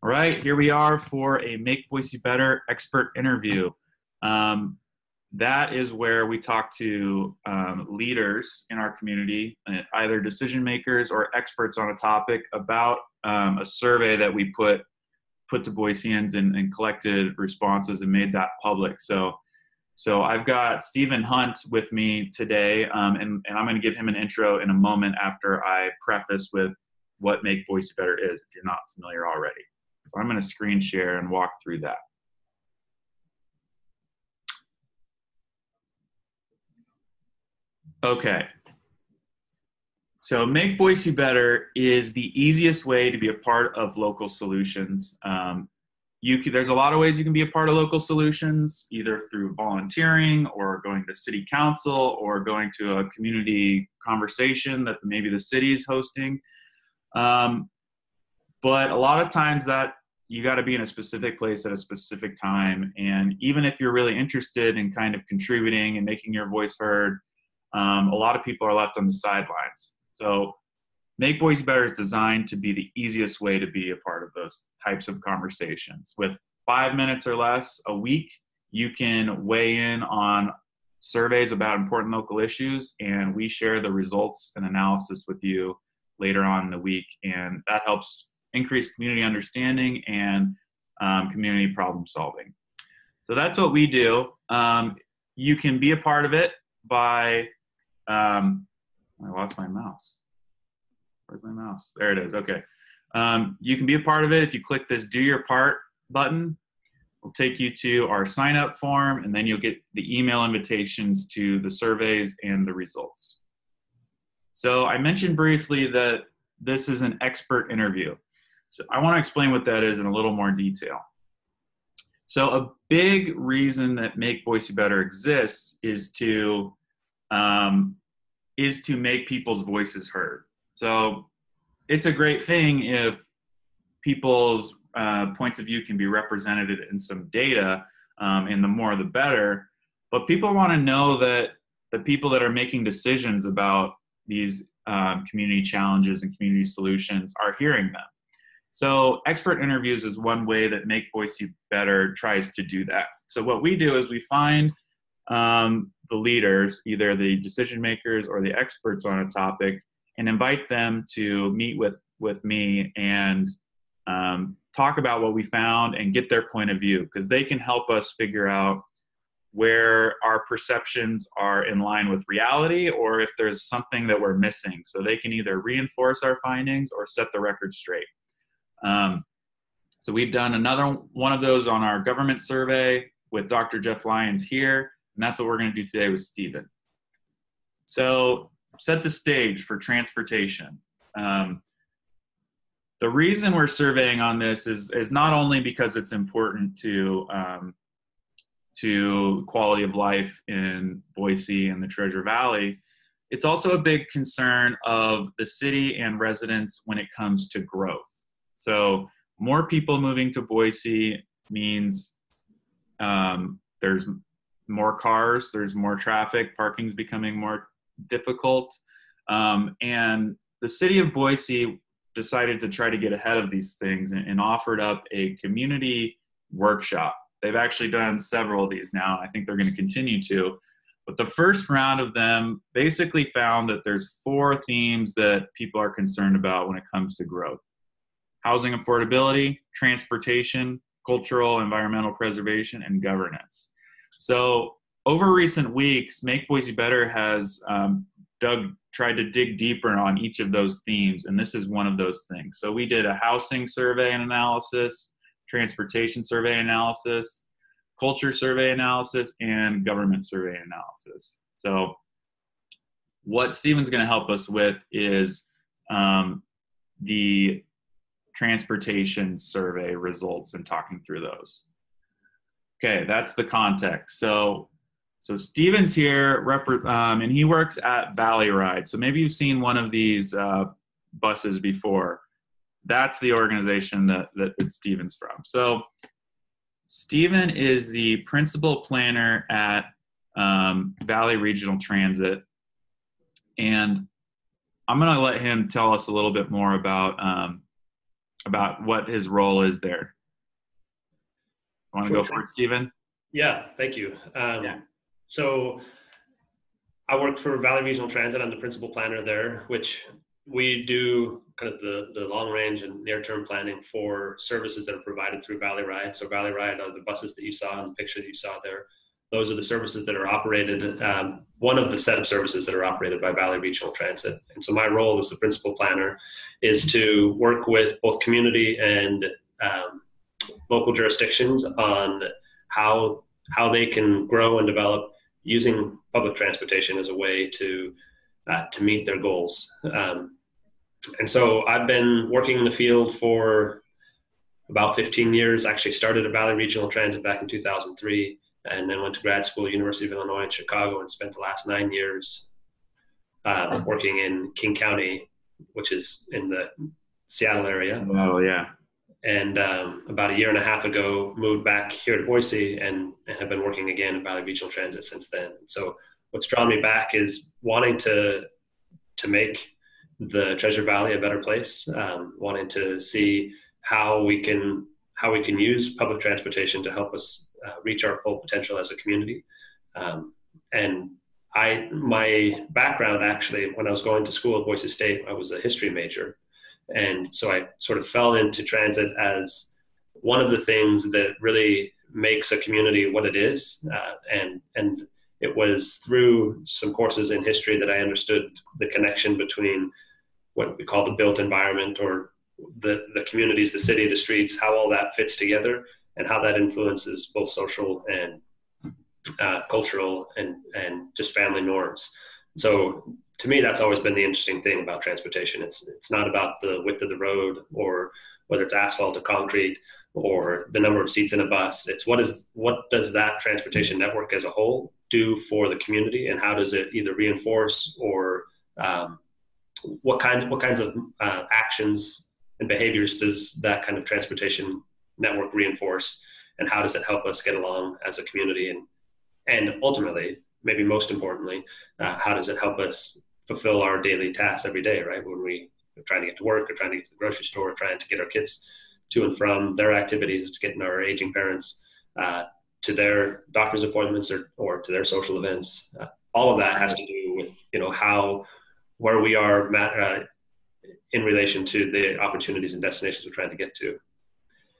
All right, here we are for a Make Boise Better expert interview. That is where we talk to leaders in our community, either decision makers or experts on a topic, about a survey that we put to Boiseans and collected responses and made that public. So I've got Stephen Hunt with me today, and I'm going to give him an intro in a moment after I preface with what Make Boise Better is, if you're not familiar already. So I'm going to screen share and walk through that. Okay. So Make Boise Better is the easiest way to be a part of local solutions. There's a lot of ways you can be a part of local solutions, either through volunteering or going to city council or going to a community conversation that maybe the city is hosting. But a lot of times that you got to be in a specific place at a specific time. And even if you're really interested in kind of contributing and making your voice heard, a lot of people are left on the sidelines. So Make Boise Better is designed to be the easiest way to be a part of those types of conversations. With 5 minutes or less a week, you can weigh in on surveys about important local issues, and we share the results and analysis with you later on in the week, and that helps increase community understanding and community problem solving. So that's what we do. You can be a part of it by, I lost my mouse. Where's my mouse? There it is, okay. You can be a part of it if you click this Do Your Part button. It'll take you to our sign up form, and then you'll get the email invitations to the surveys and the results. So I mentioned briefly that this is an expert interview. So I want to explain what that is in a little more detail. So a big reason that Make Boise Better exists is to make people's voices heard. So it's a great thing if people's points of view can be represented in some data, and the more the better. But people want to know that the people that are making decisions about these community challenges and community solutions are hearing them. So expert interviews is one way that Make Boise Better tries to do that. So what we do is we find the leaders, either the decision makers or the experts on a topic, and invite them to meet with me and talk about what we found and get their point of view, because they can help us figure out where our perceptions are in line with reality, or if there's something that we're missing. So they can either reinforce our findings or set the record straight. So we've done another one of those on our government survey with Dr. Jeff Lyons here, and that's what we're going to do today with Stephen. So set the stage for transportation. The reason we're surveying on this is not only because it's important to quality of life in Boise and the Treasure Valley, it's also a big concern of the city and residents when it comes to growth. So more people moving to Boise means there's more cars, there's more traffic, parking's becoming more difficult. And the city of Boise decided to try to get ahead of these things and offered up a community workshop. They've actually done several of these now, and I think they're going to continue to. But the first round of them basically found that there's 4 themes that people are concerned about when it comes to growth: housing affordability, transportation, cultural, environmental preservation, and governance. So over recent weeks, Make Boise Better has tried to dig deeper on each of those themes, and this is one of those things. So we did a housing survey and analysis, transportation survey analysis, culture survey analysis, and government survey analysis. So what Stephen's going to help us with is the transportation survey results and talking through those. Okay, that's the context. So Stephen's here, and he works at Valley Ride. So maybe you've seen one of these buses before. That's the organization that Stephen's from. So Stephen is the principal planner at Valley Regional Transit. And I'm going to let him tell us a little bit more about about what his role is there. Want to go for it, Stephen? Yeah, thank you. So I work for Valley Regional Transit. I'm the principal planner there, which we do kind of the long range and near term planning for services that are provided through Valley Ride. So Valley Ride are the buses that you saw in the picture that you saw there. Those are the services that are operated, one of the set of services that are operated by Valley Regional Transit. And so my role as the principal planner is to work with both community and local jurisdictions on how they can grow and develop using public transportation as a way to meet their goals. And so I've been working in the field for about 15 years. I actually started at Valley Regional Transit back in 2003, and then went to grad school, University of Illinois in Chicago, and spent the last 9 years working in King County, which is in the Seattle area. Oh, yeah. And about 1.5 years ago, moved back here to Boise and have been working again at Valley Regional Transit since then. So what's drawn me back is wanting to make the Treasure Valley a better place, wanting to see how we can use public transportation to help us reach our full potential as a community. And my background, actually, when I was going to school at Boise State, I was a history major. And so I sort of fell into transit as one of the things that really makes a community what it is. And it was through some courses in history that I understood the connection between what we call the built environment, or the communities, the city, the streets, how all that fits together and how that influences both social and cultural and just family norms. So to me, that's always been the interesting thing about transportation. It's not about the width of the road, or whether it's asphalt or concrete, or the number of seats in a bus. It's what does that transportation network as a whole do for the community, and how does it either reinforce or what kinds of actions and behaviors does that kind of transportation network reinforce, and how does it help us get along as a community, and ultimately, maybe most importantly, how does it help us fulfill our daily tasks every day, right? When we're trying to get to work, or trying to get to the grocery store, or trying to get our kids to and from their activities, getting our aging parents to their doctor's appointments or to their social events. All of that has to do with, where we are in relation to the opportunities and destinations we're trying to get to.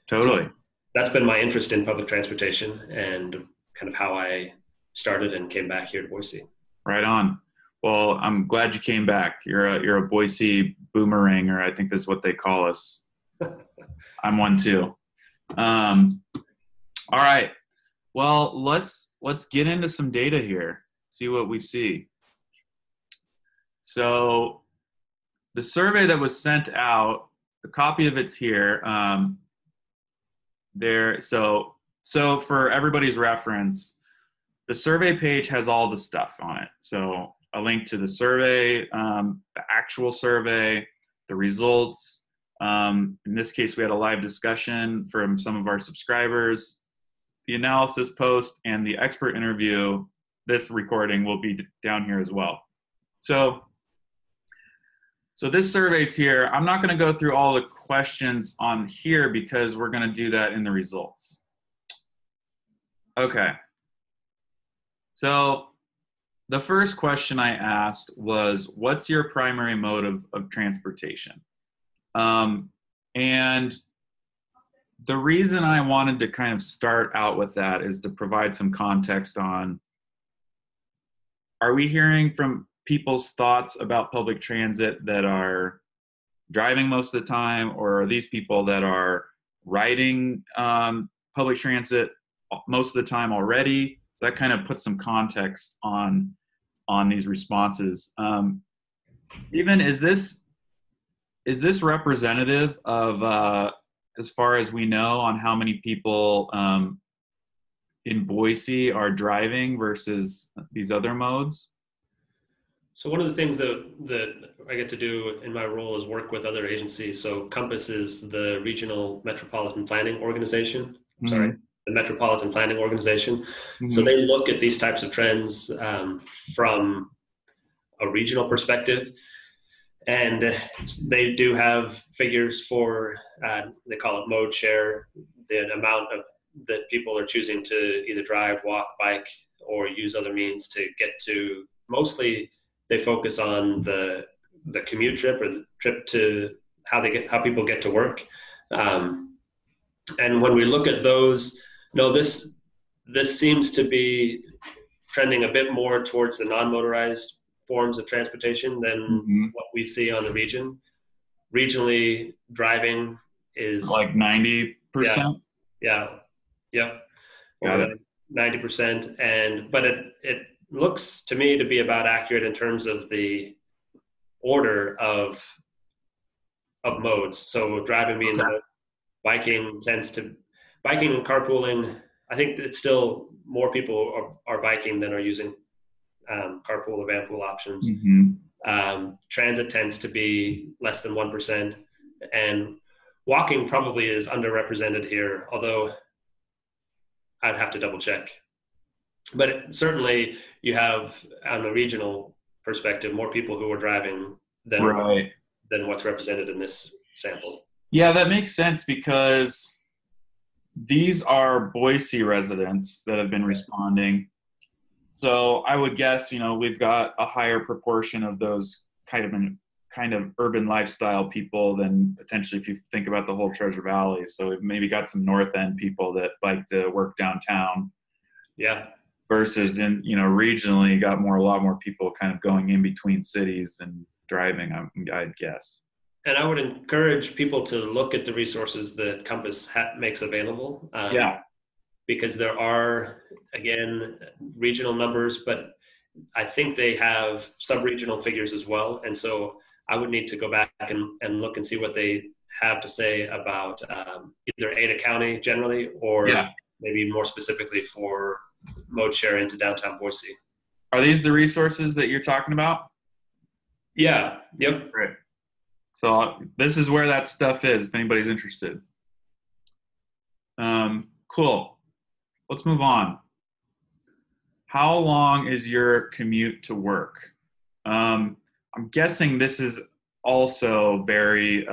Totally. So that's been my interest in public transportation and kind of how I started and came back here to Boise. Right on. Well, I'm glad you came back. You're a Boise boomeranger, I think that's what they call us. I'm one too. All right. Well, let's get into some data here. See what we see. So the survey that was sent out, a copy of it's here. So for everybody's reference, the survey page has all the stuff on it. So a link to the survey, the actual survey, the results. In this case, we had a live discussion from some of our subscribers, the analysis post, and the expert interview. This recording will be down here as well. So this survey's here. I'm not gonna go through all the questions on here because we're gonna do that in the results. Okay. So the first question I asked was, what's your primary mode of transportation? And the reason I wanted to kind of start out with that is to provide some context on, are we hearing from people's thoughts about public transit that are driving most of the time, or are these people that are riding public transit most of the time already? That kind of puts some context on these responses. Stephen, is this representative of, as far as we know, on how many people in Boise are driving versus these other modes? So one of the things that I get to do in my role is work with other agencies. So Compass is the Regional Metropolitan Planning Organization. Mm-hmm. Sorry. The Metropolitan Planning Organization. Mm-hmm. So they look at these types of trends from a regional perspective, And they do have figures for, they call it mode share, the amount of that people are choosing to either drive, walk, bike, or use other means to get to. Mostly they focus on the commute trip, or the trip to how people get to work. And when we look at those, no, this seems to be trending a bit more towards the non-motorized forms of transportation than what we see on the region. Regionally, driving is like 90%. Yeah. 90%. And, but it looks to me to be about accurate in terms of the order of modes. So driving being mode, biking and carpooling. I think it's still more people are biking than are using carpool or vanpool options. Transit tends to be less than 1%, and walking probably is underrepresented here, although I'd have to double check. But certainly you have, on a regional perspective, more people who are driving than what's represented in this sample. Yeah, that makes sense, because these are Boise residents that have been responding. So I would guess, you know, we've got a higher proportion of those kind of urban lifestyle people than potentially if you think about the whole Treasure Valley. So we've maybe got some North End people that like to work downtown. Yeah. Versus in, you know, regionally you got a lot more people kind of going in between cities and driving, I'd guess. And I would encourage people to look at the resources that Compass makes available. Because there are, again, regional numbers, but I think they have sub-regional figures as well. And so I would need to go back and look and see what they have to say about either Ada County generally, or maybe more specifically for mode share into downtown Boise. Are these the resources that you're talking about? Yeah. Yep. Great. So this is where that stuff is, if anybody's interested. Cool. Let's move on. How long is your commute to work? I'm guessing this is also very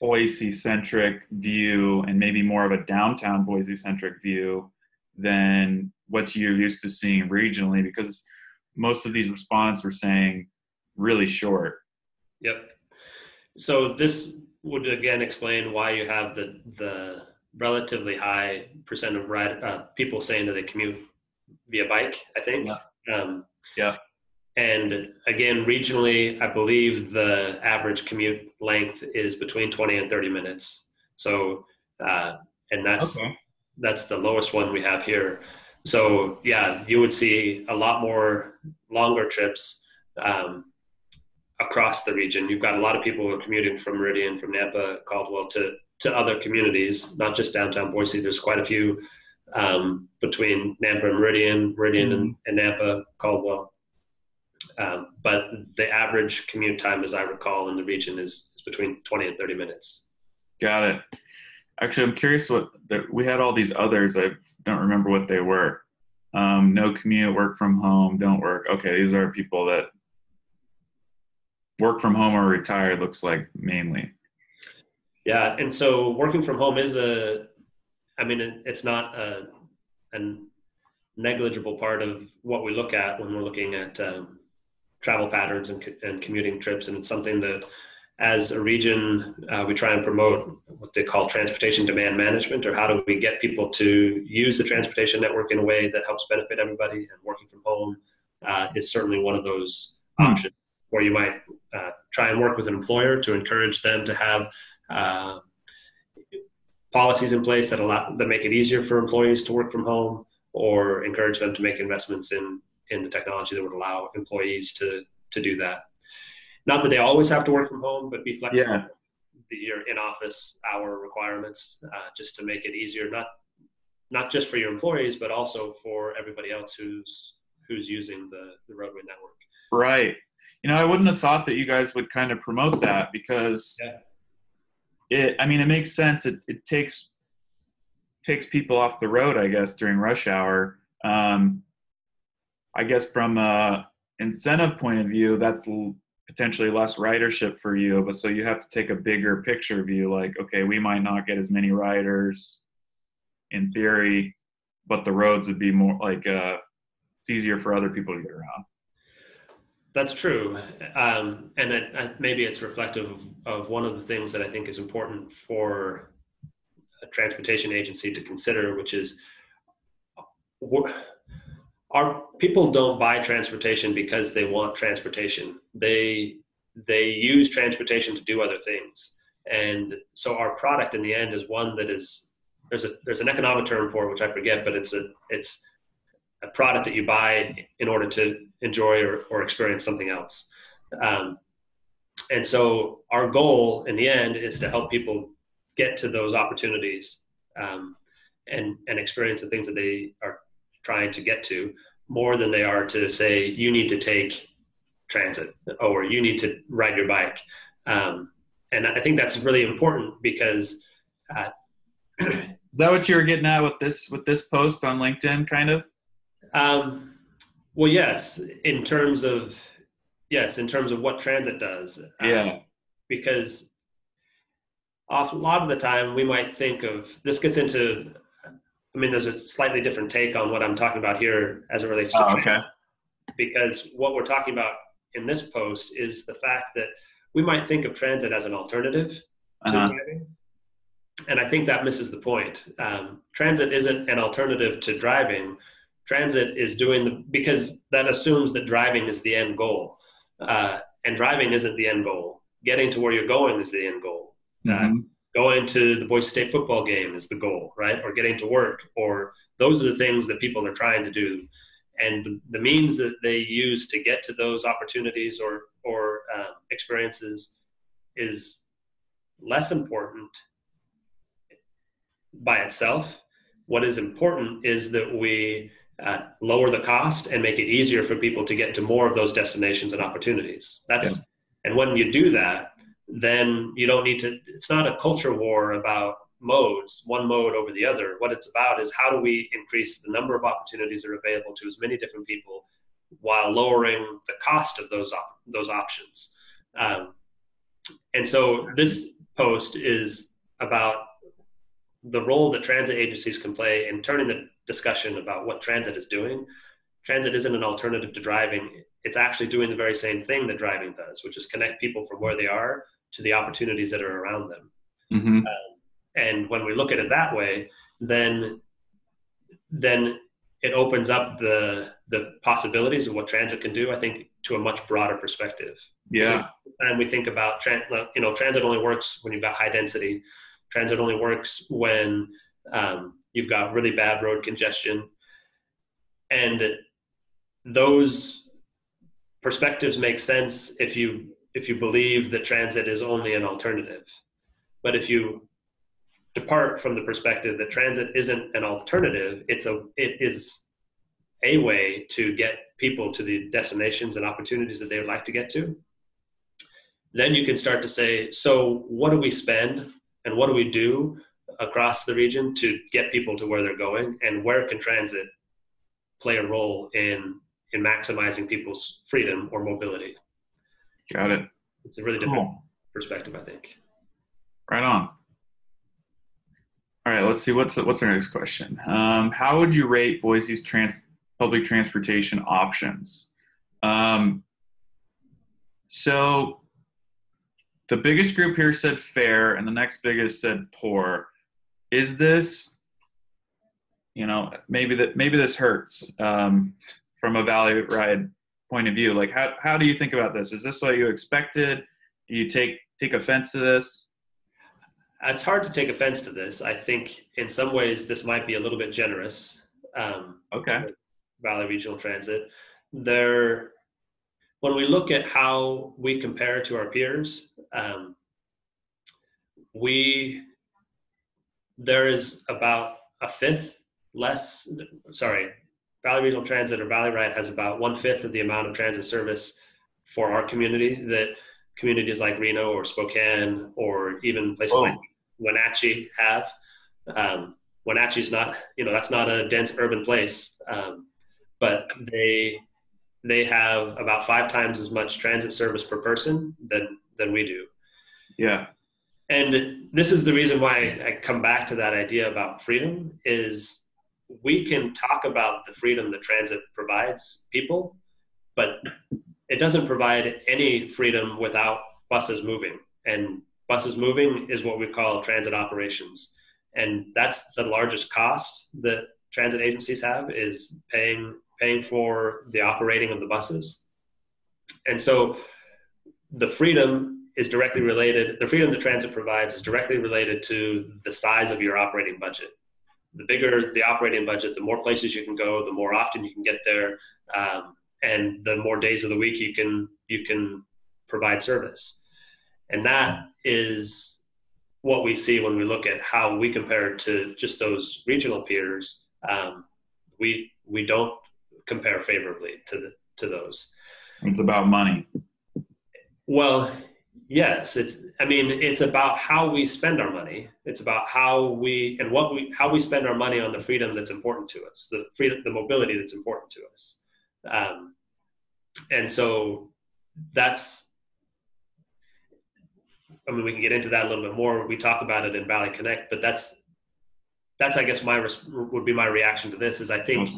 Boise-centric view, and maybe more of a downtown Boise-centric view than what you're used to seeing regionally, because most of these respondents were saying really short. Yep. So this would again explain why you have the relatively high percent of people saying that they commute via bike, I think. And again, regionally, I believe the average commute length is between 20 and 30 minutes. So, and that's the lowest one we have here. So yeah, you would see a lot more longer trips, across the region. You've got a lot of people who are commuting from Meridian, from Nampa, Caldwell to other communities, not just downtown Boise. There's quite a few between Nampa and Meridian and Nampa, Caldwell. But the average commute time, as I recall, in the region is between 20 and 30 minutes. Got it. Actually, I'm curious we had all these others. I don't remember what they were. No commute, work from home, don't work. Okay, these are people that work from home or retired, looks like, mainly. Yeah, and so working from home is it's not a negligible part of what we look at when we're looking at travel patterns and commuting trips. And it's something that, as a region, we try and promote what they call transportation demand management, or how do we get people to use the transportation network in a way that helps benefit everybody. And working from home is certainly one of those options. Or you might try and work with an employer to encourage them to have policies in place that make it easier for employees to work from home, or encourage them to make investments in the technology that would allow employees to do that. Not that they always have to work from home, but be flexible with your in-office hour requirements, just to make it easier, not just for your employees, but also for everybody else who's using the roadway network. Right. You know, I wouldn't have thought that you guys would kind of promote that, because it makes sense. It takes people off the road, I guess, during rush hour. I guess from incentive point of view, that's potentially less ridership for you, but so you have to take a bigger picture view, like, okay, we might not get as many riders in theory, but the roads would be more like, it's easier for other people to get around. That's true. And maybe it's reflective of one of the things that I think is important for a transportation agency to consider, which is our people don't buy transportation because they want transportation. They use transportation to do other things. And so our product in the end is one that is, there's an economic term for it, which I forget, but it's a product that you buy in order to enjoy or experience something else. And so our goal in the end is to help people get to those opportunities and experience the things that they are trying to get to more than they are to say, you need to take transit or you need to ride your bike. And I think that's really important because is that what you were getting at with this post on LinkedIn kind of? Well, yes, in terms of what transit does. Yeah. Because a lot of the time we might think of, this gets into, I mean, there's a slightly different take on what I'm talking about here as it relates to transit. Because what we're talking about in this post is the fact that we might think of transit as an alternative to driving. And I think that misses the point. Transit isn't an alternative to driving. Transit is because that assumes that driving is the end goal. And driving isn't the end goal. Getting to where you're going is the end goal. Going to the Boise State football game is the goal, right? Or getting to work, or those are the things that people are trying to do. And the means that they use to get to those opportunities or experiences is less important by itself. What is important is that we lower the cost and make it easier for people to get to more of those destinations and opportunities. And when you do that, then you don't need to, it's not a culture war about modes, one mode over the other. What it's about is how do we increase the number of opportunities that are available to as many different people while lowering the cost of those options. And so this post is about the role that transit agencies can play in turning the discussion about what transit is doing. Transit isn't an alternative to driving. It's actually doing the very same thing that driving does, which is connect people from where they are to the opportunities that are around them. And when we look at it that way, then it opens up the possibilities of what transit can do, I think, to a much broader perspective. Yeah. And we think about, transit only works when you've got high density. Transit only works when you've got really bad road congestion. And those perspectives make sense if you believe that transit is only an alternative. But if you depart from the perspective that transit isn't an alternative, it is a way to get people to the destinations and opportunities that they would like to get to, then you can start to say, so what do we spend and what do we do across the region to get people to where they're going, and where can transit play a role in maximizing people's freedom or mobility? Got it. It's a really different perspective, I think. Right on. All right, let's see. What's our next question? How would you rate Boise's public transportation options? So the biggest group here said fair, and the next biggest said poor. Is this, maybe this hurts from a Valley Ride point of view. Like, how do you think about this? Is this what you expected? Do you take offense to this? It's hard to take offense to this. I think in some ways this might be a little bit generous. Valley Regional Transit. When we look at how we compare to our peers, there is about a fifth less, Valley Regional Transit or Valley Ride has about 1/5 of the amount of transit service for our community that communities like Reno or Spokane or even places like Wenatchee have. Wenatchee's not, that's not a dense urban place, but they have about 5 times as much transit service per person than we do. Yeah. And this is the reason why I come back to that idea about freedom, is we can talk about the freedom that transit provides people, but it doesn't provide any freedom without buses moving. And buses moving is what we call transit operations. And that's the largest cost that transit agencies have, is paying for the operating of the buses. And so the freedom is directly related, the freedom that transit provides is directly related to the size of your operating budget. The bigger the operating budget, the more places you can go, the more often you can get there, and the more days of the week you can provide service. And that is what we see when we look at how we compare to just those regional peers. We don't compare favorably to those. It's about money. Well, yes, it's about how we spend our money. It's about how we spend our money on the freedom that's important to us, the freedom, the mobility that's important to us. And so we can get into that a little bit more. We talk about it in Valley Connect, but that's I guess would be my reaction to this is, I think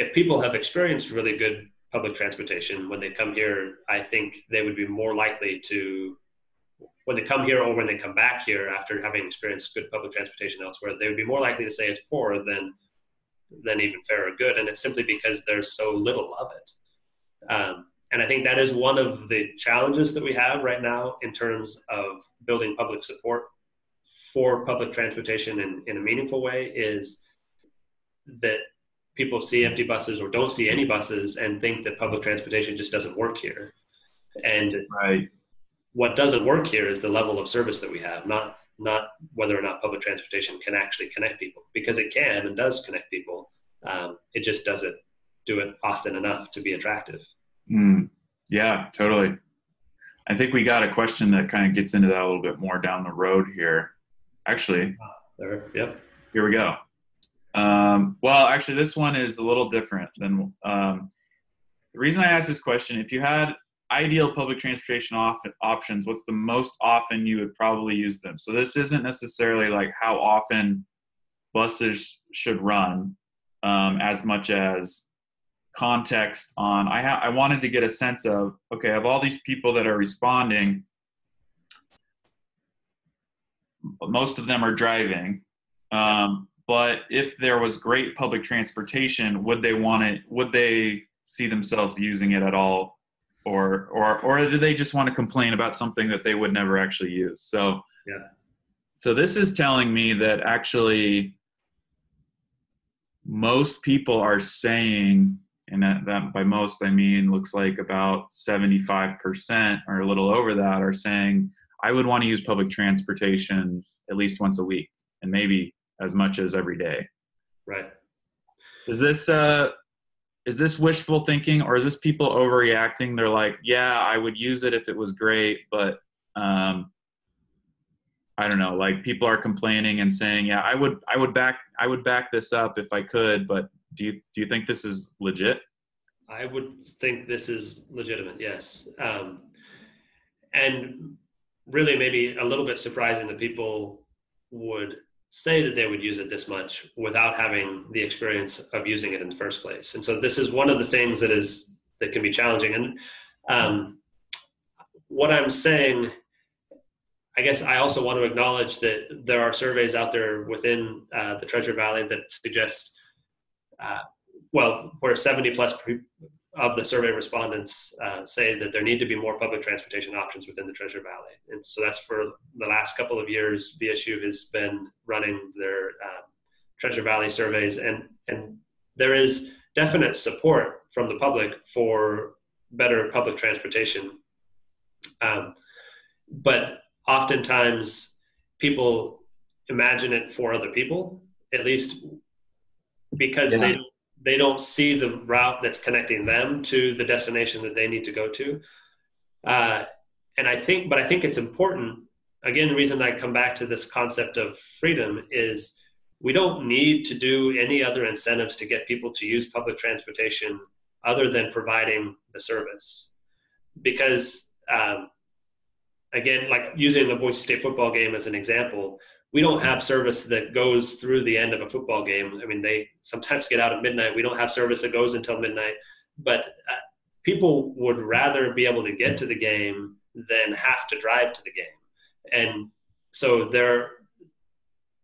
if people have experienced really good public transportation when they come here, I think they would be more likely to, when they come here or when they come back here after having experienced good public transportation elsewhere, they would be more likely to say it's poor than even fair or good. And it's simply because there's so little of it. And I think that is one of the challenges that we have right now in terms of building public support for public transportation in a meaningful way, is that people see empty buses or don't see any buses and think that public transportation just doesn't work here. And right. What doesn't work here is the level of service that we have, not whether or not public transportation can actually connect people, because it can and does connect people. It just doesn't do it often enough to be attractive. Mm, yeah, totally. I think we got a question that kind of gets into that a little bit more down the road here. Actually, there, yep. Here we go. Well, actually, this one is a little different than the reason I asked this question. If you had ideal public transportation options, what's the most often you would probably use them? So this isn't necessarily like how often buses should run, as much as context on I wanted to get a sense of, okay, of all these people that are responding, most of them are driving, but if there was great public transportation, would they want it, would they see themselves using it at all, or do they just want to complain about something that they would never actually use? So yeah, so this is telling me that actually most people are saying, and that by most, I mean, looks like about 75% or a little over that are saying, I would want to use public transportation at least once a week and maybe as much as every day. Right. Is this wishful thinking, or is this people overreacting? They're like, yeah, I would use it if it was great, but I don't know, like people are complaining and saying, yeah, I would back this up if I could, but do you think this is legit? I would think this is legitimate, yes. And really maybe a little bit surprising that people would say that they would use it this much without having the experience of using it in the first place. And so this is one of the things that can be challenging. And what I'm saying, I guess I also want to acknowledge that there are surveys out there within the Treasure Valley that suggest where 70+ of the survey respondents say that there need to be more public transportation options within the Treasure Valley. And so that's for the last couple of years, VSU has been running their Treasure Valley surveys, and there is definite support from the public for better public transportation. But oftentimes people imagine it for other people, at least, because yeah. They don't see the route that's connecting them to the destination that they need to go to. I think it's important. Again, the reason I come back to this concept of freedom is we don't need to do any other incentives to get people to use public transportation other than providing the service. Because again, like using the Boise State football game as an example, we don't have service that goes through the end of a football game. I mean, they sometimes get out at midnight. We don't have service that goes until midnight. But people would rather be able to get to the game than have to drive to the game. And so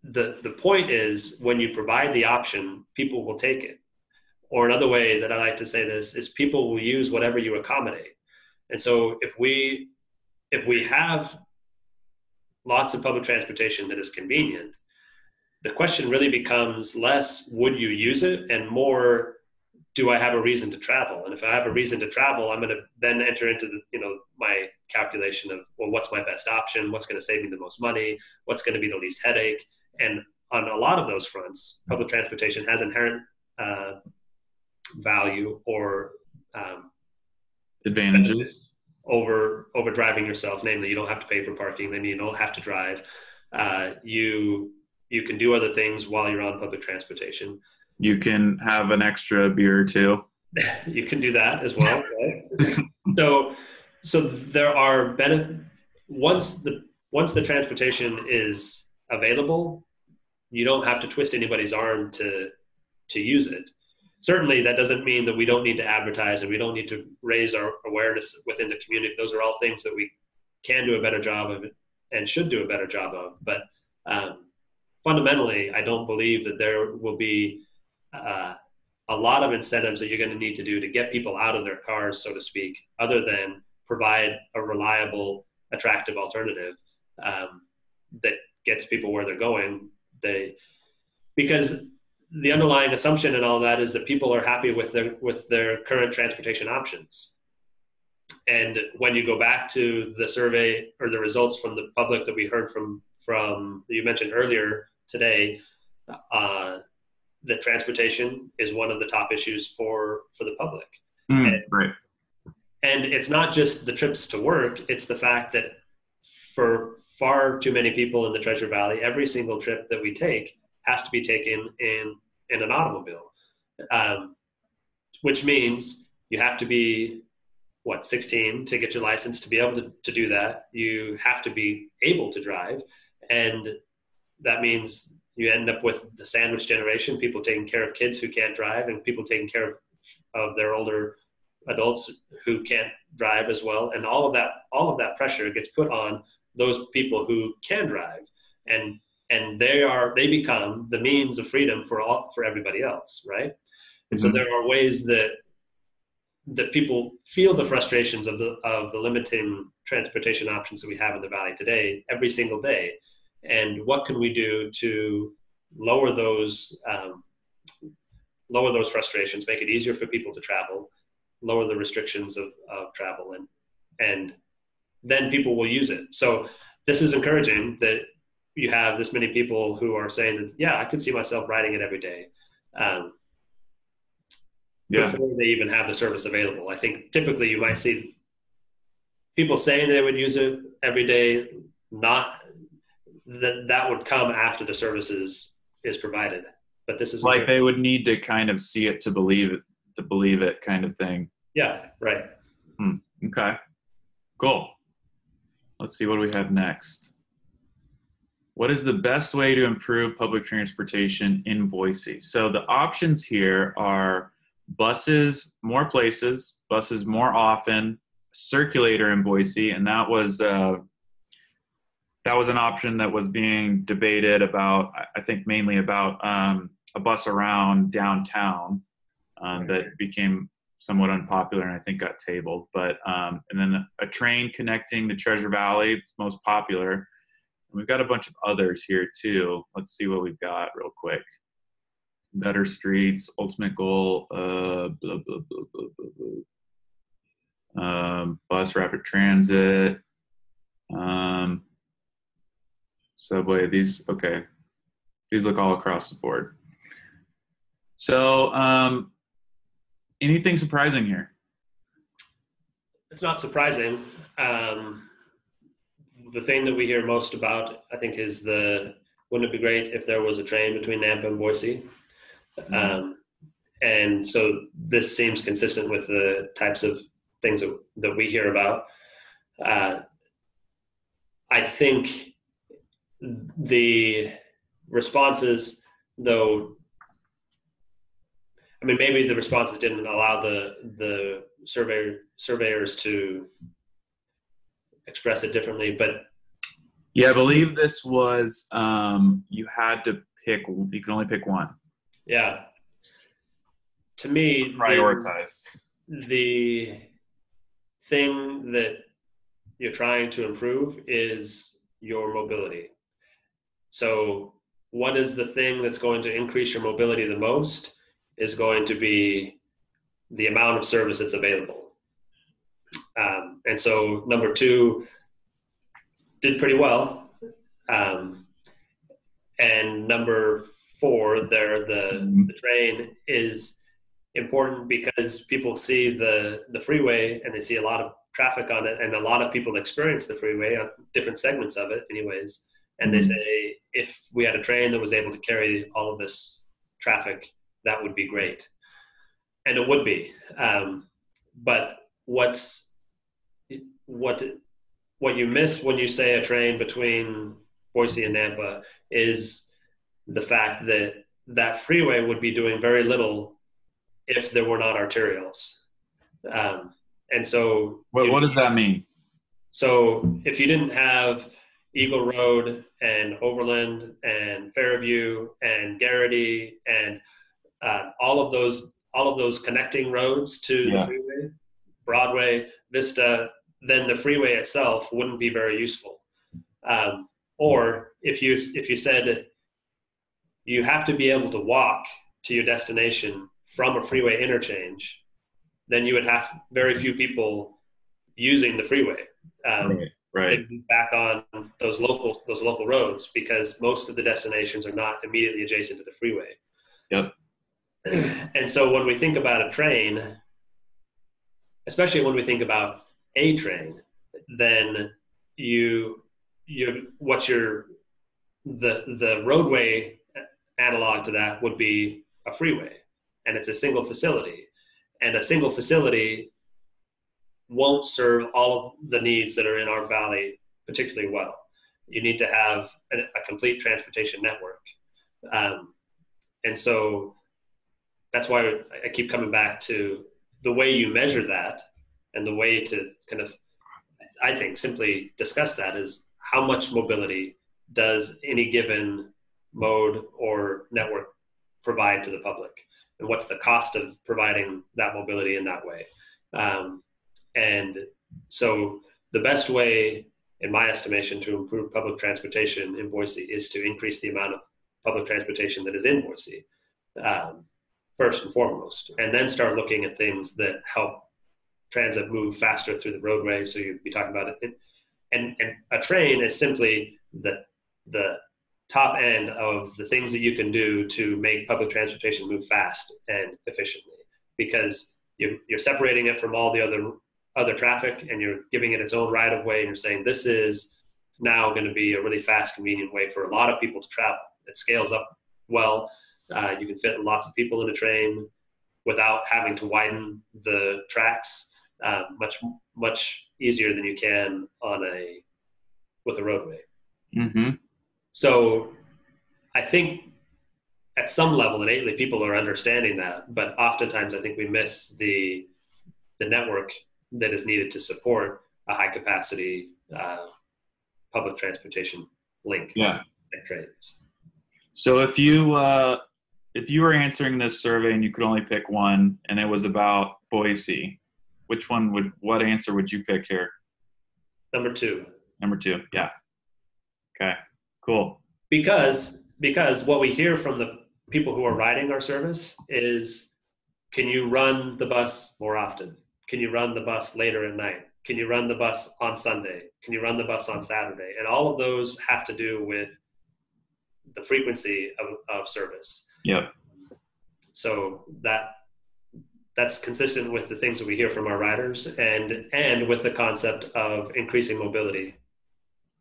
the point is, when you provide the option, people will take it. Or another way that I like to say this is, people will use whatever you accommodate. And so if we have lots of public transportation that is convenient, the question really becomes less, would you use it? And more, do I have a reason to travel? And if I have a reason to travel, I'm going to then enter into the, my calculation of, well, what's my best option? What's going to save me the most money? What's going to be the least headache? And on a lot of those fronts, public transportation has inherent value or advantages over driving yourself. Namely, you don't have to pay for parking. Namely, you don't have to drive. You can do other things while you're on public transportation. You can have an extra beer or two. You can do that as well. Right? So there are benefits. Once the transportation is available, you don't have to twist anybody's arm to use it. Certainly, that doesn't mean that we don't need to advertise and we don't need to raise our awareness within the community. Those are all things that we can do a better job of and should do a better job of. But fundamentally, I don't believe that there will be a lot of incentives that you're going to need to do to get people out of their cars, so to speak, other than provide a reliable, attractive alternative that gets people where they're going. Because the underlying assumption in all that is that people are happy with their current transportation options. And when you go back to the survey or the results from the public that we heard from you mentioned earlier today, that transportation is one of the top issues for the public. Right. And it's not just the trips to work. It's the fact that for far too many people in the Treasure Valley, every single trip that we take has to be taken in an automobile, which means you have to be, 16 to get your license to be able to do that. You have to be able to drive. And that means you end up with the sandwich generation, people taking care of kids who can't drive and people taking care of their older adults who can't drive as well. And all of that pressure gets put on those people who can drive. And they become the means of freedom for everybody else, right? And so there are ways that people feel the frustrations of the limiting transportation options that we have in the Valley today, every single day. And what can we do to lower those frustrations, make it easier for people to travel, lower the restrictions of travel, and then people will use it. So this is encouraging that you have this many people who are saying that, yeah, I could see myself riding it every day. Before they even have the service available. I think typically you might see people saying they would use it every day, not that would come after the service is provided. But this is like they would need to kind of see it to believe it kind of thing. Yeah, right. Okay, cool. Let's see what we have next. What is the best way to improve public transportation in Boise? So the options here are buses, more places, buses more often, circulator in Boise, and that was an option that was being debated about, I think mainly about a bus around downtown that became somewhat unpopular and I think got tabled. But and then a train connecting to Treasure Valley, it's most popular. We've got a bunch of others here too. Let's see what we've got real quick. Better streets, ultimate goal, bus rapid transit, subway, these look all across the board. So anything surprising here? It's not surprising. The thing that we hear most about, I think, is wouldn't it be great if there was a train between Nampa and Boise? And so this seems consistent with the types of things that we hear about. I think the responses, though, I mean, maybe the responses didn't allow the surveyors to express it differently, but yeah, I believe this was you had to pick. You can only pick one. Yeah. To me, prioritize the thing that you're trying to improve is your mobility. So, what is the thing that's going to increase your mobility the most? Is going to be the amount of service that's available. And so number two did pretty well. And number four there, the train is important because people see the freeway and they see a lot of traffic on it, and a lot of people experience the freeway on different segments of it anyways. And they say, if we had a train that was able to carry all of this traffic, that would be great. And it would be. But what you miss when you say a train between Boise and Nampa is the fact that that freeway would be doing very little if there were not arterials. And so... What does that mean? So if you didn't have Eagle Road and Overland and Fairview and Garrity and... all of those connecting roads to the freeway, Broadway, Vista, then the freeway itself wouldn't be very useful. Or if you said you have to be able to walk to your destination from a freeway interchange, then you would have very few people using the freeway. Right. Back on those local roads, because most of the destinations are not immediately adjacent to the freeway. Yep. And so when we think about a train, especially when we think about a train, then the roadway analog to that would be a freeway, and it's a single facility, and a single facility won't serve all of the needs that are in our valley particularly well. You need to have a complete transportation network. And so that's why I keep coming back to the way you measure that, and the way to kind of, I think, simply discuss that is how much mobility does any given mode or network provide to the public, and what's the cost of providing that mobility in that way. And so the best way, in my estimation, to improve public transportation in Boise is to increase the amount of public transportation that is in Boise. First and foremost, and then start looking at things that help transit move faster through the roadway. So you'd be talking about it. And a train is simply the top end of the things that you can do to make public transportation move fast and efficiently, because you're separating it from all the other traffic, and you're giving it its own right of way. And you're saying, this is now going to be a really fast, convenient way for a lot of people to travel. It scales up well. You can fit lots of people in a train without having to widen the tracks much easier than you can with a roadway. Mm-hmm. So I think at some level innately people are understanding that, but oftentimes I think we miss the network that is needed to support a high capacity public transportation link. Yeah. And trains. So if you were answering this survey and you could only pick one, and it was about Boise, what answer would you pick here? Number two. Yeah. Okay, cool. Because what we hear from the people who are riding our service is, can you run the bus more often? Can you run the bus later at night? Can you run the bus on Sunday? Can you run the bus on Saturday? And all of those have to do with the frequency of service. Yeah. So that's consistent with the things that we hear from our riders, and with the concept of increasing mobility.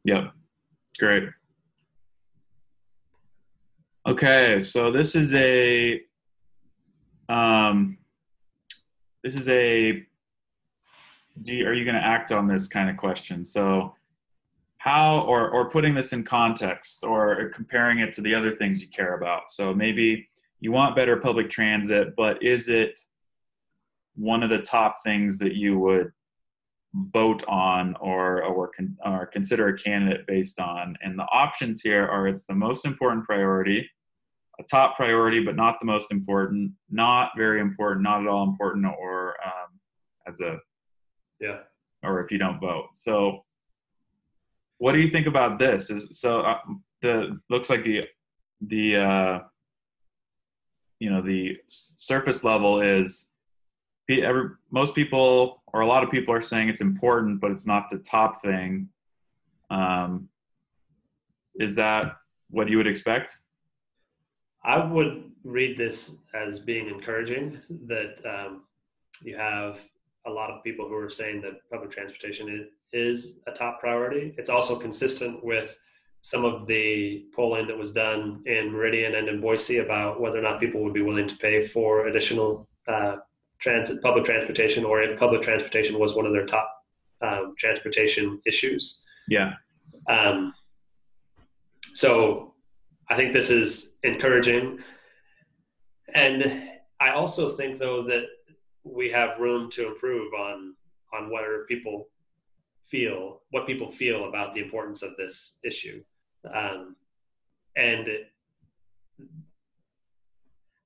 Yep. Great. Okay. So this is This is a, are you going to act on this kind of question? So how, or putting this in context or comparing it to the other things you care about. So maybe you want better public transit, but is it one of the top things that you would vote on or consider a candidate based on? And the options here are it's the most important priority, a top priority, but not the most important, not very important, not at all important, or as a, yeah, or if you don't vote. So what do you think about this? So looks like the surface level is most people or a lot of people are saying it's important, but it's not the top thing. Is that what you would expect? I would read this as being encouraging that you have a lot of people who are saying that public transportation is a top priority. It's also consistent with some of the polling that was done in Meridian and in Boise about whether or not people would be willing to pay for additional public transportation, or if public transportation was one of their top transportation issues. Yeah. So I think this is encouraging. And I also think, though, that we have room to improve on what people feel about the importance of this issue. And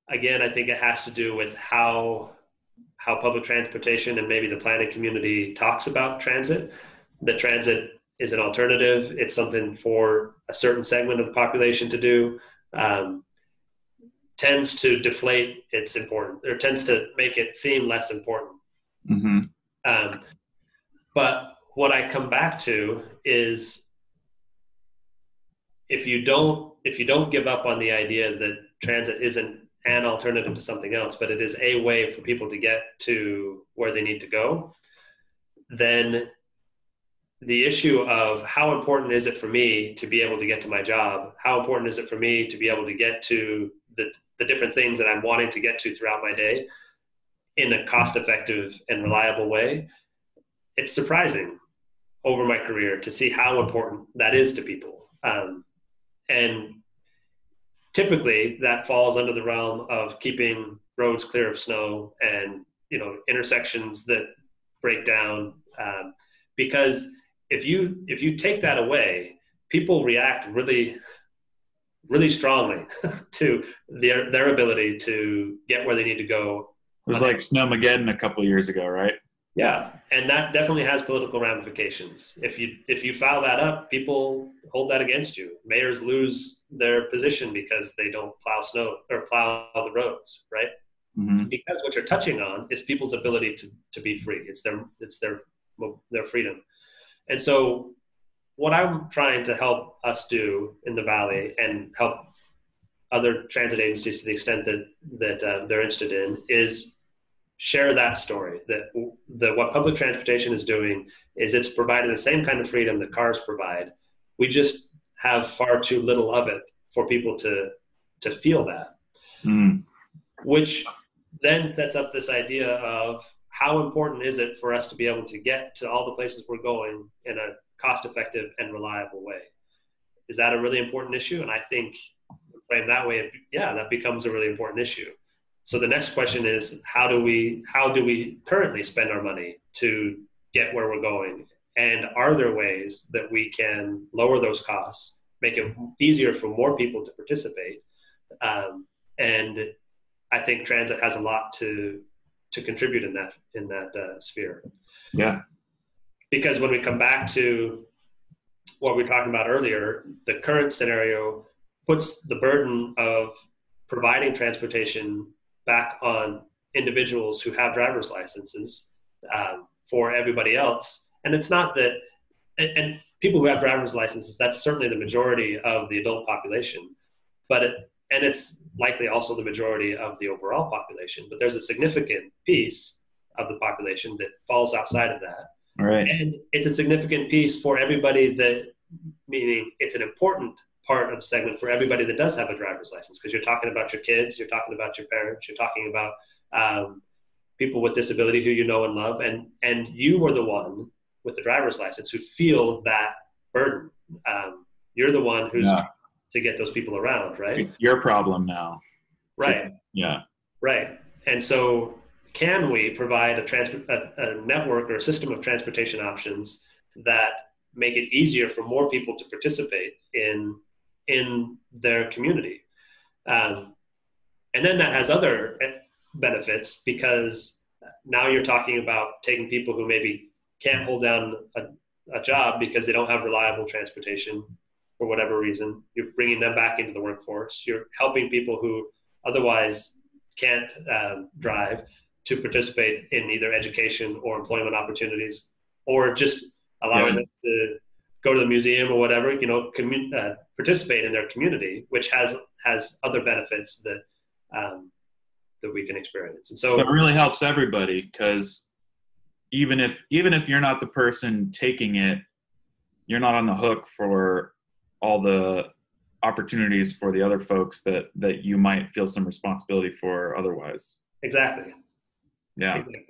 again, I think it has to do with how public transportation and maybe the planning community talks about transit, that transit is an alternative. It's something for a certain segment of the population to do, tends to deflate its importance, or tends to make it seem less important. Mm-hmm. But what I come back to is if you don't give up on the idea that transit isn't an alternative to something else, but it is a way for people to get to where they need to go, then the issue of how important is it for me to be able to get to my job? How important is it for me to be able to get to the different things that I'm wanting to get to throughout my day in a cost-effective and reliable way? It's surprising over my career to see how important that is to people. And typically that falls under the realm of keeping roads clear of snow and, intersections that break down. Because if you take that away, people react really, really strongly to their ability to get where they need to go. It was like Snowmageddon a couple of years ago, right? Yeah, and that definitely has political ramifications. If you foul that up, people hold that against you. Mayors lose their position because they don't plow snow or plow the roads, right? Mm-hmm. Because what you're touching on is people's ability to be free. It's their freedom. And so what I'm trying to help us do in the Valley, and help other transit agencies to the extent that they're interested in, is share that story, that what public transportation is doing is it's providing the same kind of freedom that cars provide. We just have far too little of it for people to feel that, which then sets up this idea of how important is it for us to be able to get to all the places we're going in a cost-effective and reliable way? Is that a really important issue? And I think framed that way, yeah, that becomes a really important issue. So the next question is, how do we currently spend our money to get where we're going? And are there ways that we can lower those costs, make it easier for more people to participate? And I think transit has a lot to contribute in that sphere. Yeah. Because when we come back to what we were talking about earlier, the current scenario puts the burden of providing transportation back on individuals who have driver's licenses for everybody else. And it's not that, and people who have driver's licenses, that's certainly the majority of the adult population, and it's likely also the majority of the overall population, but there's a significant piece of the population that falls outside of that. All right. And it's a significant piece for everybody, meaning it's an important part of segment for everybody that does have a driver's license, because you're talking about your kids, you're talking about your parents, you're talking about people with disability who you know and love, and you were the one with the driver's license who feel that burden. You're the one who's trying to get those people around, right? Your problem now. Right. Yeah. Right. And so can we provide a network or a system of transportation options that make it easier for more people to participate in their community? And then that has other benefits, because now you're talking about taking people who maybe can't hold down a job because they don't have reliable transportation for whatever reason. You're bringing them back into the workforce. You're helping people who otherwise can't drive to participate in either education or employment opportunities, or just allowing them to go to the museum or whatever, you know, participate in their community, which has other benefits that that we can experience. And so it really helps everybody, because even if you're not the person taking it, you're not on the hook for all the opportunities for the other folks that you might feel some responsibility for otherwise. Exactly. Yeah. Exactly.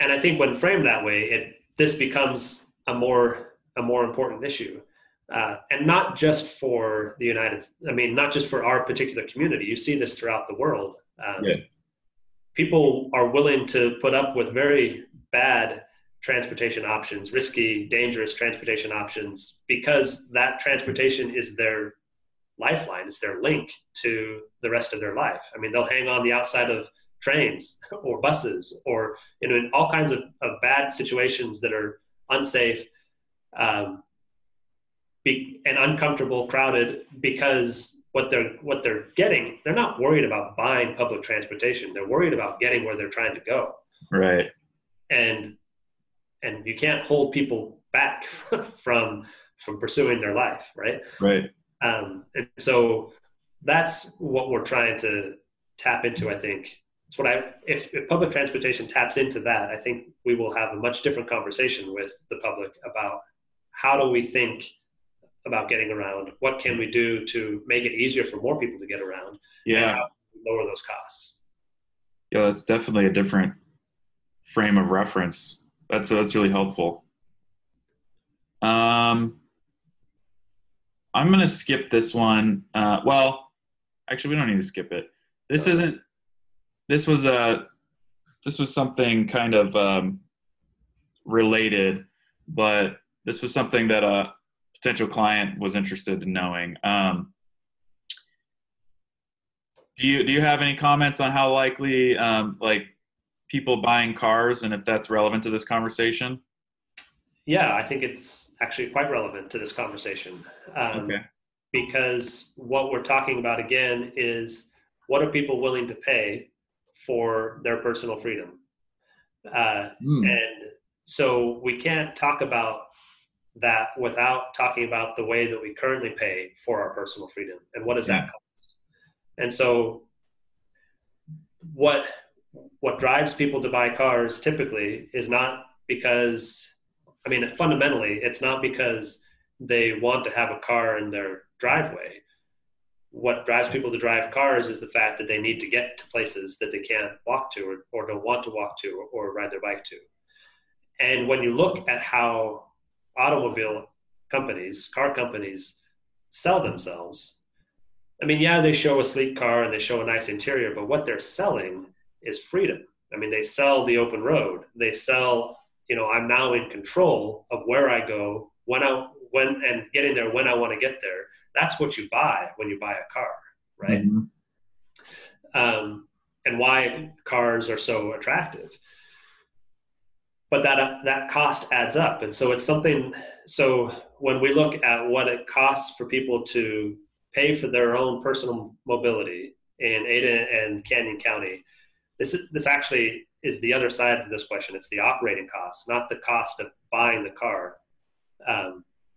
And I think when framed that way, this becomes a more important issue, and not just for the not just for our particular community. You see this throughout the world. People are willing to put up with very bad transportation options, risky, dangerous transportation options, because that transportation is their lifeline. It's their link to the rest of their life. I mean, they'll hang on the outside of trains or buses, or, you know, in all kinds of bad situations that are unsafe and uncomfortable, crowded, because what they're getting, they're not worried about buying public transportation. They're worried about getting where they're trying to go. Right. And you can't hold people back from pursuing their life. Right. Right. And so that's what we're trying to tap into, I think. If public transportation taps into that, I think we will have a much different conversation with the public about how do we think about getting around, what can we do to make it easier for more people to get around, and how to lower those costs. Yeah, that's definitely a different frame of reference. That's really helpful. I'm going to skip this one. Well, actually, we don't need to skip it. This was something kind of related, but this was something that a potential client was interested in knowing. Do you have any comments on how likely people buying cars, and if that's relevant to this conversation? Yeah, I think it's actually quite relevant to this conversation, because what we're talking about again is, what are people willing to pay for their personal freedom? And so we can't talk about that without talking about the way that we currently pay for our personal freedom, and what does that cost? And so what drives people to buy cars typically is not because, fundamentally, it's not because they want to have a car in their driveway. What drives people to drive cars is the fact that they need to get to places that they can't walk to, or don't want to walk to, or ride their bike to. And when you look at how automobile companies, car companies, sell themselves, they show a sleek car and they show a nice interior, but what they're selling is freedom. They sell the open road. They sell, I'm now in control of where I go, when and getting there when I want to get there. That's what you buy when you buy a car, right? Mm-hmm. And why cars are so attractive. But that cost adds up. And so it's something, so when we look at what it costs for people to pay for their own personal mobility in Ada and Canyon County, this actually is the other side of this question. It's the operating cost, not the cost of buying the car.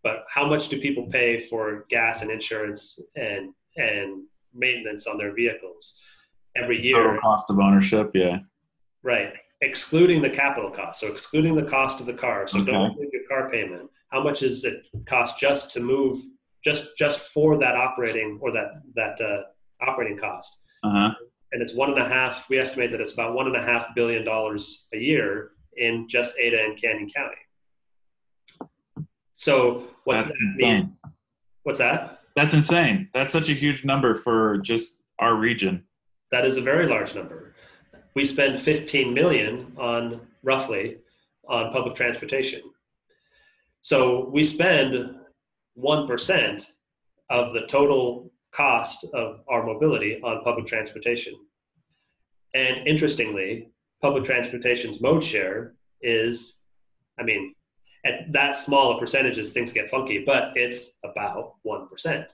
But how much do people pay for gas and insurance and maintenance on their vehicles every year? Total cost of ownership, yeah. Right, excluding the capital cost, so excluding the cost of the car. So don't include your car payment. How much does it cost just to move just for that operating or that operating cost. Uh-huh. And it's we estimate that it's about $1.5 billion a year in just Ada and Canyon County. So what's that? That's insane. That's such a huge number for just our region. That is a very large number. We spend $15 million roughly on public transportation. So we spend 1% of the total cost of our mobility on public transportation. And interestingly, public transportation's mode share is, I mean, at that small a percentage as things get funky, but it's about 1%.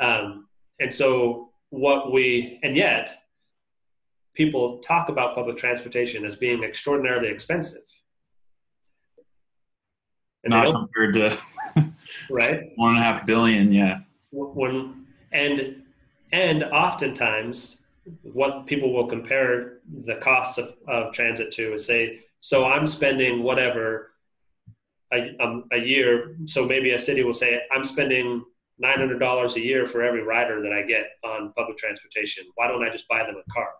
And so and yet people talk about public transportation as being extraordinarily expensive. And not compared to right? $1.5 billion, yeah. And oftentimes what people will compare the costs of transit to is say, so I'm spending whatever a year. So maybe a city will say, I'm spending $900 a year for every rider that I get on public transportation. Why don't I just buy them a car,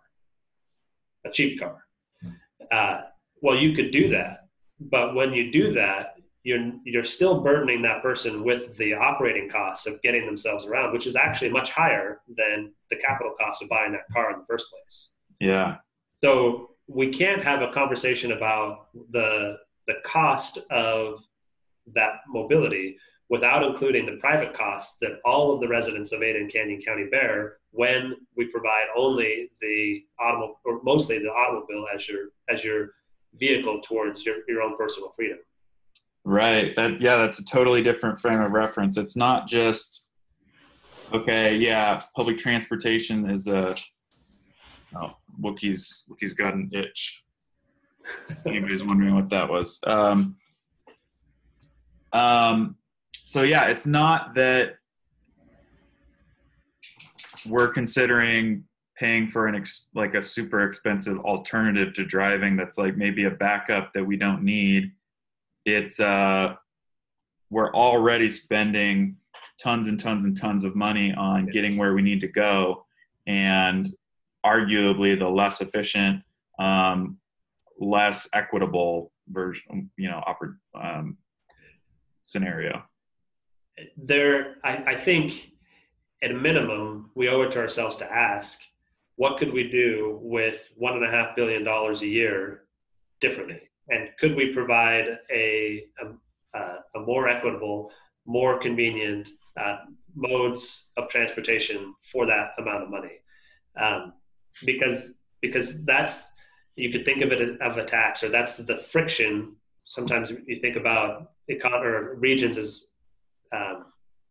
a cheap car? Well, you could do that. But when you do that, you're still burdening that person with the operating costs of getting themselves around, which is actually much higher than the capital cost of buying that car in the first place. Yeah. So we can't have a conversation about the cost of that mobility without including the private costs that all of the residents of Ada and Canyon County bear when we provide only the automobile, or mostly the automobile, as your vehicle towards your own personal freedom. Right. That's a totally different frame of reference. It's not just, okay, yeah, public transportation is Wookiee's got an itch. Anybody's wondering what that was. So yeah, it's not that we're considering paying for a super expensive alternative to driving that's like maybe a backup that we don't need. It's we're already spending tons and tons and tons of money on getting where we need to go, and arguably the less efficient, less equitable version, scenario. I think at a minimum we owe it to ourselves to ask, what could we do with $1.5 billion a year differently? And could we provide a more equitable, more convenient modes of transportation for that amount of money? Because that's, you could think of it as a tax, or that's the friction. Sometimes you think about regions as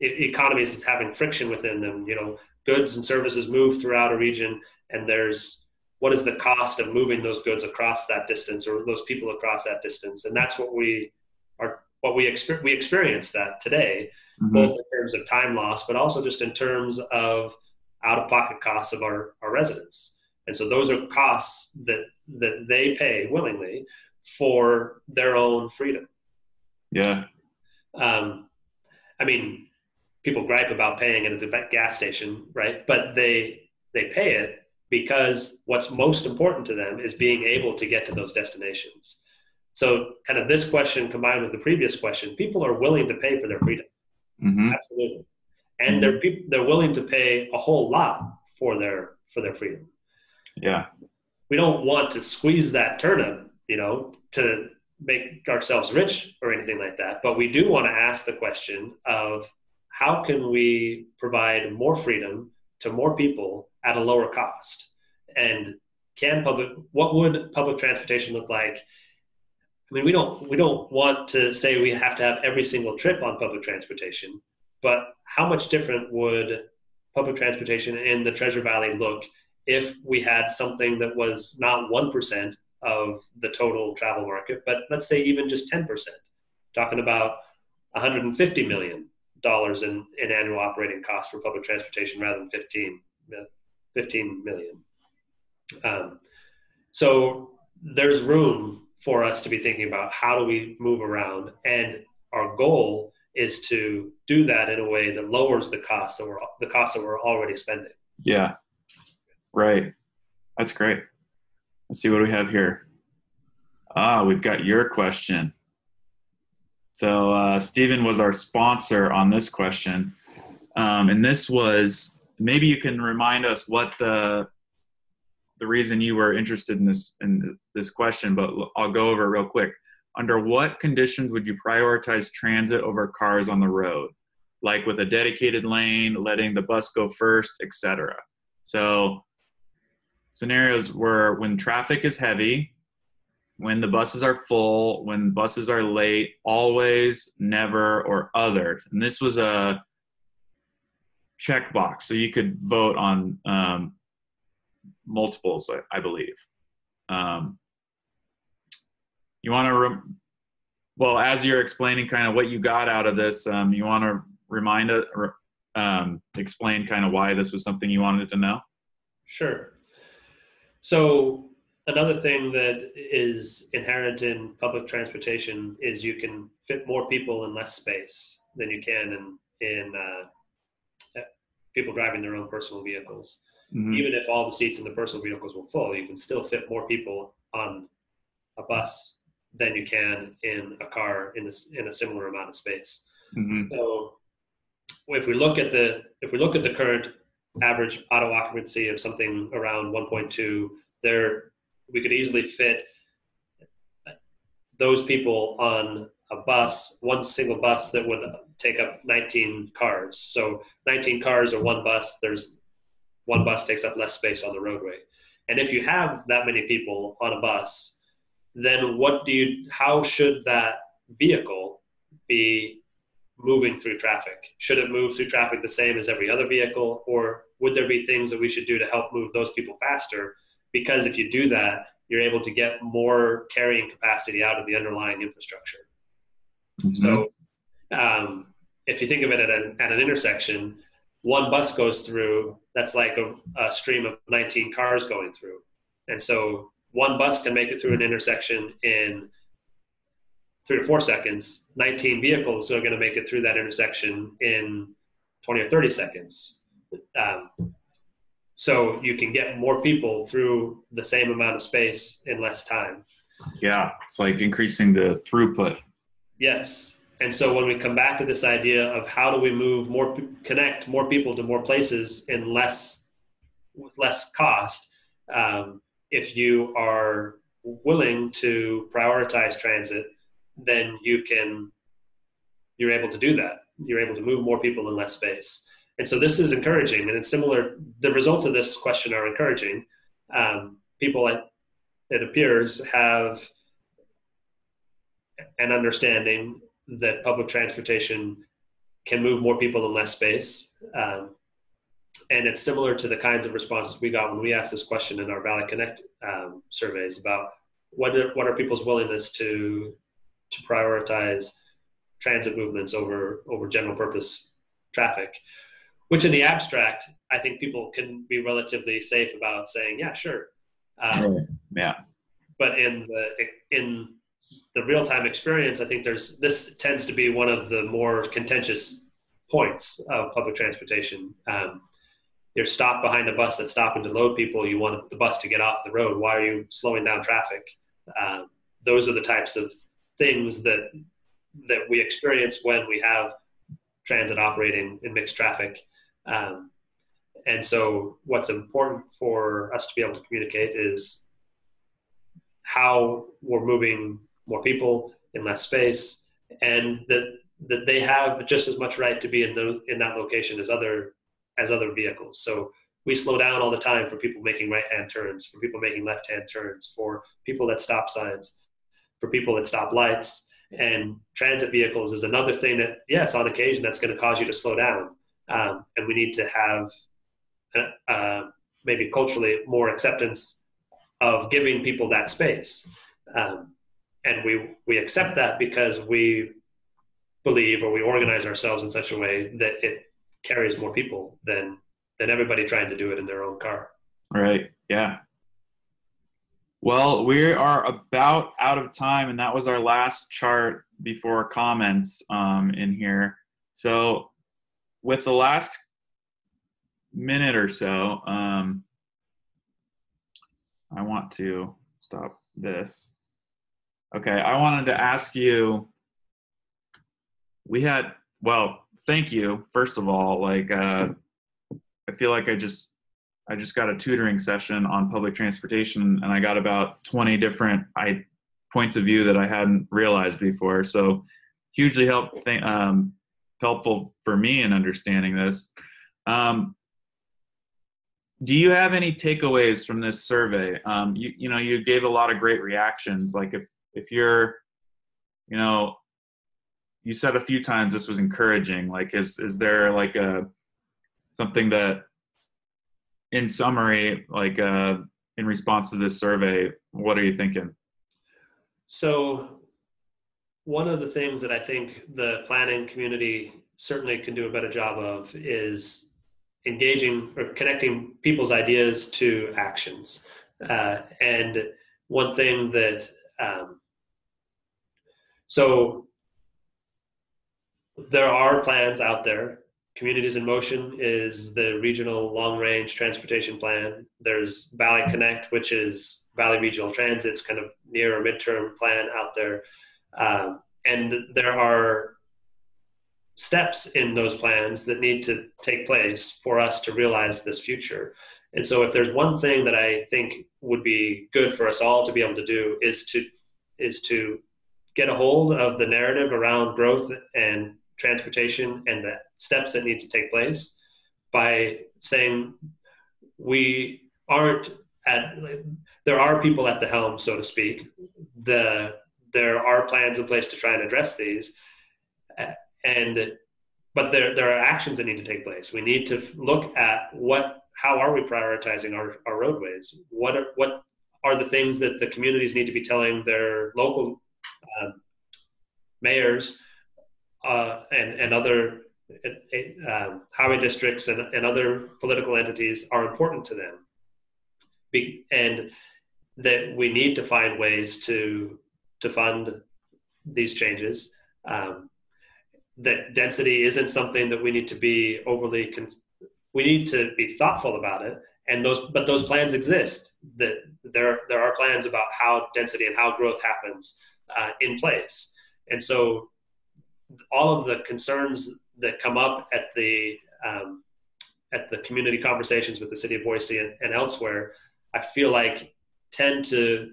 economies as having friction within them. You know, goods and services move throughout a region, and there's, what is the cost of moving those goods across that distance, or those people across that distance? And that's what we experience that today, mm-hmm. both in terms of time loss, but also just in terms of out-of-pocket costs of our residents. And so those are costs that they pay willingly for their own freedom. Yeah. I mean, people gripe about paying at a gas station, right? But they pay it because what's most important to them is being able to get to those destinations. So kind of this question combined with the previous question, people are willing to pay for their freedom. Mm-hmm. Absolutely. And they're willing to pay a whole lot for their freedom. Yeah. We don't want to squeeze that turnip, to make ourselves rich or anything like that. But we do want to ask the question of, how can we provide more freedom to more people at a lower cost? And what would public transportation look like? I mean, we don't want to say we have to have every single trip on public transportation, but how much different would public transportation in the Treasure Valley look if we had something that was not 1% of the total travel market, but let's say even just 10%, talking about $150 million in annual operating costs for public transportation rather than 15 million. So there's room for us to be thinking about, how do we move around? And our goal is to do that in a way that lowers the costs that we're already spending. Yeah. Right. That's great. Let's see what we have here. Ah, we've got your question. So Stephen was our sponsor on this question. And this was, maybe you can remind us what the reason you were interested in this question, but I'll go over it real quick. Under what conditions would you prioritize transit over cars on the road? Like with a dedicated lane, letting the bus go first, etc. So scenarios were when traffic is heavy, when the buses are full, when buses are late, always, never, or other. And this was a checkbox, so you could vote on multiples, I believe. You want to, well, as you're explaining kind of what you got out of this, you want to remind us, explain kind of why this was something you wanted to know? Sure. So another thing that is inherent in public transportation is you can fit more people in less space than you can in people driving their own personal vehicles. Mm-hmm. Even if all the seats in the personal vehicles were full, you can still fit more people on a bus than you can in a car in a similar amount of space. Mm-hmm. So if we look at the current average auto occupancy of something around 1.2, there we could easily fit those people on a bus, one single bus that would take up 19 cars. So 19 cars or one bus, one bus takes up less space on the roadway. And if you have that many people on a bus, then how should that vehicle be moving through traffic? Should it move through traffic the same as every other vehicle? Or would there be things that we should do to help move those people faster? Because if you do that, you're able to get more carrying capacity out of the underlying infrastructure. Mm-hmm. So if you think of it at an intersection, one bus goes through, that's like a stream of 19 cars going through. And so one bus can make it through an intersection in 3 to 4 seconds. 19 vehicles are going to make it through that intersection in 20 or 30 seconds. So you can get more people through the same amount of space in less time. Yeah, it's like increasing the throughput. Yes. And so when we come back to this idea of how do we connect more people to more places with less cost, if you are willing to prioritize transit, then you're able to do that. You're able to move more people in less space. And so this is encouraging, and it's similar. The results of this question are encouraging. People, it appears, have an understanding that public transportation can move more people in less space. And it's similar to the kinds of responses we got when we asked this question in our Valley Connect surveys about what are people's willingness to prioritize transit movements over general purpose traffic, which in the abstract, I think people can be relatively safe about saying, yeah, sure. Yeah. But in the real-time experience, I think this tends to be one of the more contentious points of public transportation. You're stopped behind a bus that's stopping to load people. You want the bus to get off the road. Why are you slowing down traffic? Those are the types of things that we experience when we have transit operating in mixed traffic. And so what's important for us to be able to communicate is how we're moving more people in less space, and that they have just as much right to be in that location as other vehicles. So we slow down all the time for people making right-hand turns, for people making left-hand turns, for people that stop signs, for people that stop lights. And transit vehicles is another thing that, yes, on occasion, that's going to cause you to slow down. And we need to have maybe culturally more acceptance of giving people that space. And we accept that because we believe, or we organize ourselves in such a way that it carries more people than everybody trying to do it in their own car. Right. Yeah. Well, we are about out of time, and that was our last chart before comments in here. So with the last minute or so, I want to stop this. Okay, I wanted to ask you, we had, well, thank you, first of all. Like, I feel like I just got a tutoring session on public transportation, and I got about 20 different points of view that I hadn't realized before. So hugely helpful for me in understanding this. Do you have any takeaways from this survey? You know, you gave a lot of great reactions. Like if you're, you know, you said a few times this was encouraging. Like, is there like something that, in summary, like in response to this survey, what are you thinking? So one of the things that I think the planning community certainly can do a better job of is engaging or connecting people's ideas to actions. And one thing that, so there are plans out there. Communities in Motion is the regional long-range transportation plan. There's Valley Connect, which is Valley Regional Transit's kind of near or midterm plan out there. And there are steps in those plans that need to take place for us to realize this future. And so if there's one thing that I think would be good for us all to be able to do is to get a hold of the narrative around growth and transportation and the steps that need to take place by saying we aren't at, there are people at the helm, so to speak. There are plans in place to try and address these. But there are actions that need to take place. We need to look at how are we prioritizing our roadways? What are the things that the communities need to be telling their local mayors and other highway districts and other political entities are important to them? And that we need to find ways to fund these changes. That density isn't something that we need to be we need to be thoughtful about it. And those plans exist. That there are plans about how density and how growth happens in place. And so all of the concerns that come up at the community conversations with the city of Boise and elsewhere, I feel like tend to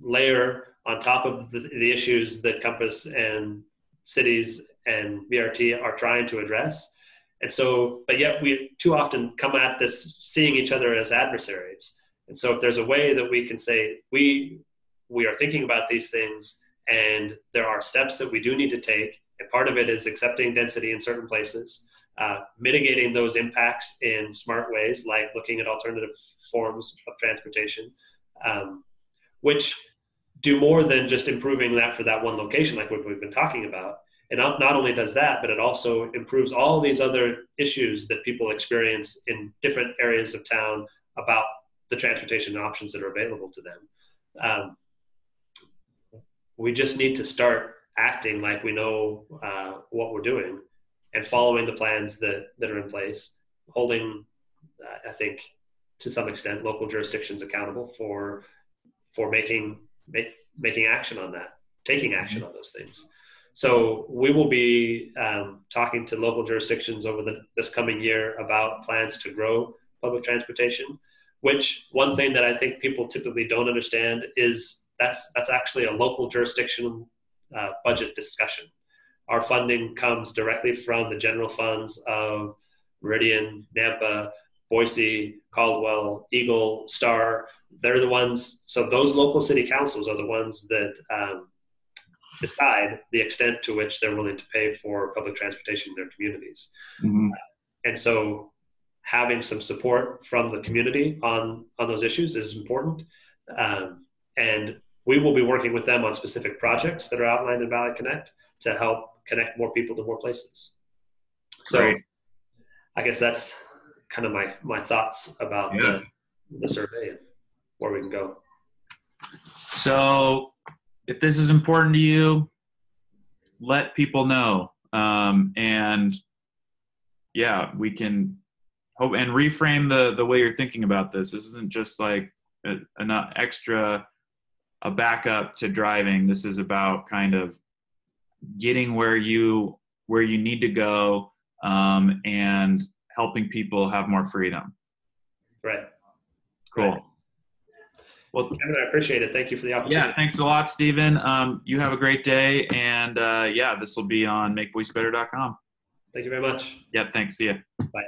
layer on top of the issues that Compass and cities and VRT are trying to address. And so, but yet we too often come at this seeing each other as adversaries. And so if there's a way that we can say, we are thinking about these things and there are steps that we do need to take, and part of it is accepting density in certain places, mitigating those impacts in smart ways, like looking at alternative forms of transportation, which do more than just improving that for that one location like what we've been talking about. And not only does that, but it also improves all these other issues that people experience in different areas of town about the transportation options that are available to them. We just need to start acting like we know what we're doing and following the plans that are in place, holding, I think, to some extent, local jurisdictions accountable for making action on that, taking action on those things. So we will be talking to local jurisdictions over this coming year about plans to grow public transportation, which one thing that I think people typically don't understand is that's actually a local jurisdiction budget discussion. Our funding comes directly from the general funds of Meridian, Nampa, Boise, Caldwell, Eagle, Star. They're the ones, so those local city councils are the ones that decide the extent to which they're willing to pay for public transportation in their communities. Mm-hmm. And so having some support from the community on those issues is important. And we will be working with them on specific projects that are outlined in Valley Connect to help connect more people to more places. So great. I guess that's kind of my thoughts about the survey and where we can go. So if this is important to you, let people know. And yeah, we can hope and reframe the way you're thinking about this. This isn't just like a backup to driving. This is about kind of getting where you need to go, and helping people have more freedom. Right. Cool. Right. Well, Kevin, I appreciate it. Thank you for the opportunity. Yeah, thanks a lot, Stephen. You have a great day. And yeah, this will be on MakeBoiseBetter.com. Thank you very much. Yeah, thanks. See ya. Bye.